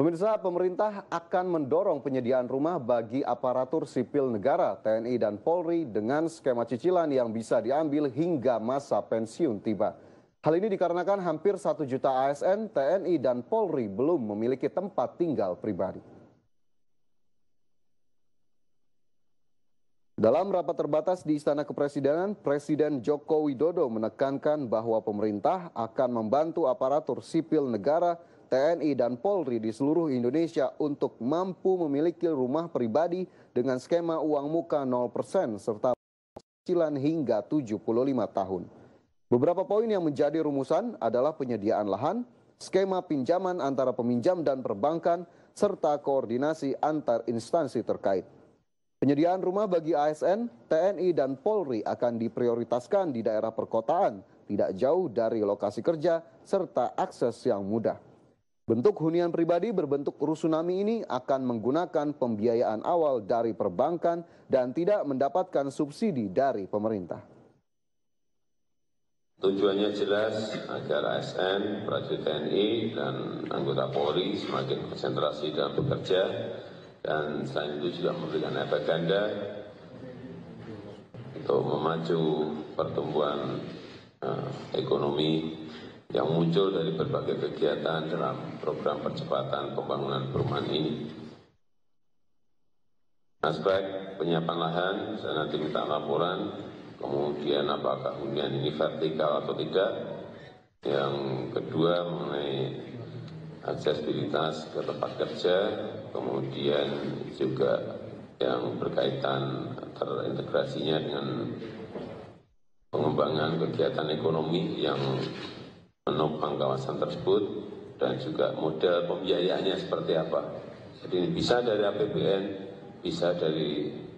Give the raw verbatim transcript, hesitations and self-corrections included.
Pemirsa, pemerintah akan mendorong penyediaan rumah bagi aparatur sipil negara, T N I dan Polri dengan skema cicilan yang bisa diambil hingga masa pensiun tiba. Hal ini dikarenakan hampir satu juta A S N, T N I dan Polri belum memiliki tempat tinggal pribadi. Dalam rapat terbatas di Istana Kepresidenan, Presiden Joko Widodo menekankan bahwa pemerintah akan membantu aparatur sipil negara, T N I dan Polri di seluruh Indonesia untuk mampu memiliki rumah pribadi dengan skema uang muka nol persen serta cicilan hingga tujuh puluh lima tahun. Beberapa poin yang menjadi rumusan adalah penyediaan lahan, skema pinjaman antara peminjam dan perbankan, serta koordinasi antar instansi terkait. Penyediaan rumah bagi A S N, T N I, dan Polri akan diprioritaskan di daerah perkotaan, tidak jauh dari lokasi kerja, serta akses yang mudah. Bentuk hunian pribadi berbentuk rusunami ini akan menggunakan pembiayaan awal dari perbankan dan tidak mendapatkan subsidi dari pemerintah. Tujuannya jelas agar A S N, prajurit T N I, dan anggota Polri semakin konsentrasi dalam bekerja, dan selain itu juga memberikan efek ganda untuk memacu pertumbuhan uh, ekonomi yang muncul dari berbagai kegiatan dalam program percepatan pembangunan perumahan ini. Aspek penyiapan lahan, saya nanti minta laporan, kemudian apakah hunian ini vertikal atau tidak. Yang kedua mengenai aksesibilitas ke tempat kerja, kemudian juga yang berkaitan terintegrasinya dengan pengembangan kegiatan ekonomi yang menopang kawasan tersebut, dan juga model pembiayaannya seperti apa. Jadi bisa dari A P B N, bisa dari